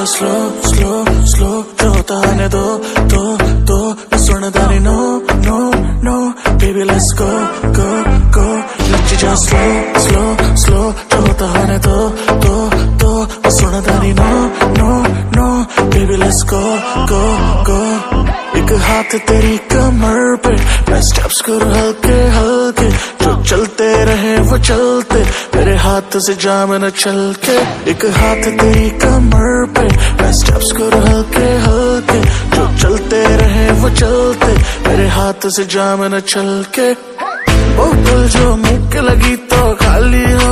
मेरा slow slow slow होता है दो दो दो सुन दानी no no no baby let's go go go लग जा स्लो स्लो स्लो होता है दो दो दो सुन दानी no no no baby let's go go go एक हाथ तेरी कमर पे मैं स्टेप्स कर हल्के हल्के जो चलते रहे वो चलते मेरे हाथ से जाम न चल के एक हाथ तेरी कमर पे मैं स्टेप्स कर हल्के हल्के जो चलते रहे वो चलते मेरे हाथ से जाम न चल के ओ दिल जो मुझे लगी तो खाली हो।